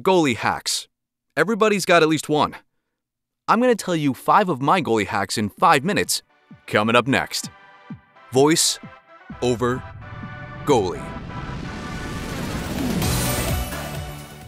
Goalie hacks. Everybody's got at least one. I'm going to tell you 5 of my goalie hacks in 5 minutes, coming up next. Voice over goalie.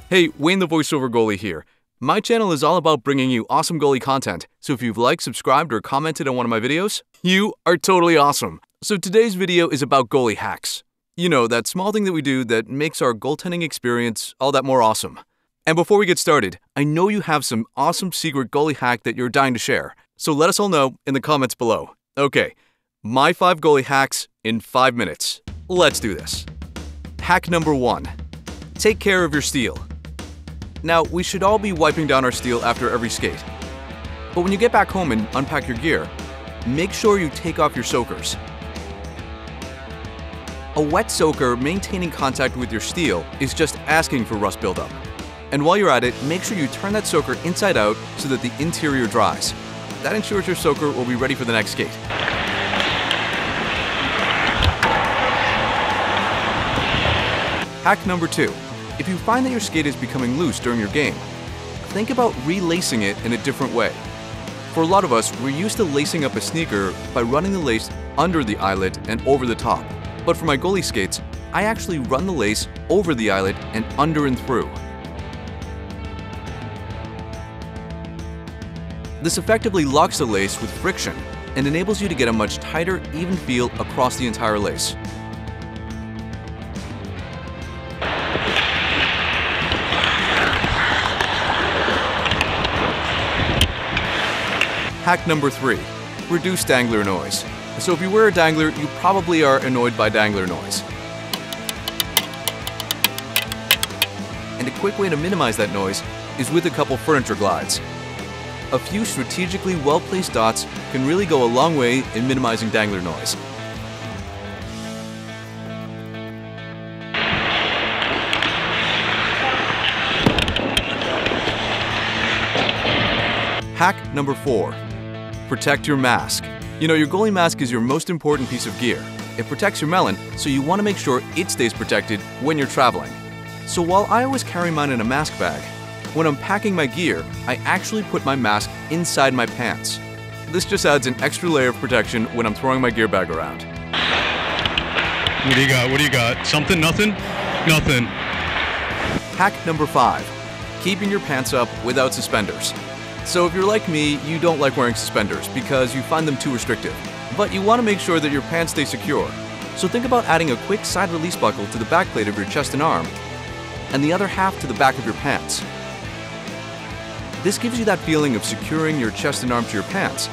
Hey, Wayne the voiceover goalie here. My channel is all about bringing you awesome goalie content, so if you've liked, subscribed, or commented on one of my videos, you are totally awesome. So today's video is about goalie hacks. You know, that small thing that we do that makes our goaltending experience all that more awesome. And before we get started, I know you have some awesome secret goalie hack that you're dying to share, so let us all know in the comments below. Okay, my 5 goalie hacks in 5 minutes. Let's do this. Hack number 1. Take care of your steel. Now, we should all be wiping down our steel after every skate. But when you get back home and unpack your gear, make sure you take off your soakers. A wet soaker maintaining contact with your steel is just asking for rust buildup. And while you're at it, make sure you turn that soaker inside out so that the interior dries. That ensures your soaker will be ready for the next skate. Hack number 2. If you find that your skate is becoming loose during your game, think about relacing it in a different way. For a lot of us, we're used to lacing up a sneaker by running the lace under the eyelet and over the top. But for my goalie skates, I actually run the lace over the eyelet and under and through. This effectively locks the lace with friction and enables you to get a much tighter, even feel across the entire lace. Hack number 3, reduce dangler noise. So if you wear a dangler, you probably are annoyed by dangler noise. And a quick way to minimize that noise is with a couple furniture glides. A few strategically well-placed dots can really go a long way in minimizing dangler noise. Hack number 4. Protect your mask. You know, your goalie mask is your most important piece of gear. It protects your melon, so you want to make sure it stays protected when you're traveling. So while I always carry mine in a mask bag, when I'm packing my gear, I actually put my mask inside my pants. This just adds an extra layer of protection when I'm throwing my gear bag around. What do you got? What do you got? Something? Nothing? Nothing. Hack number 5. Keeping your pants up without suspenders. So if you're like me, you don't like wearing suspenders because you find them too restrictive. But you want to make sure that your pants stay secure. So think about adding a quick side release buckle to the back plate of your chest and arm, and the other half to the back of your pants. This gives you that feeling of securing your chest and arm to your pants,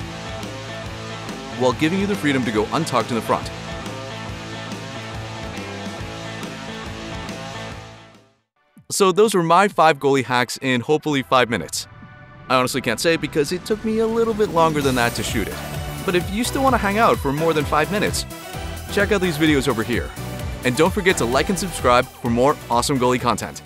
while giving you the freedom to go untucked in the front. So those are my 5 goalie hacks in hopefully 5 minutes. I honestly can't say because it took me a little bit longer than that to shoot it. But if you still want to hang out for more than 5 minutes, check out these videos over here. And don't forget to like and subscribe for more awesome goalie content.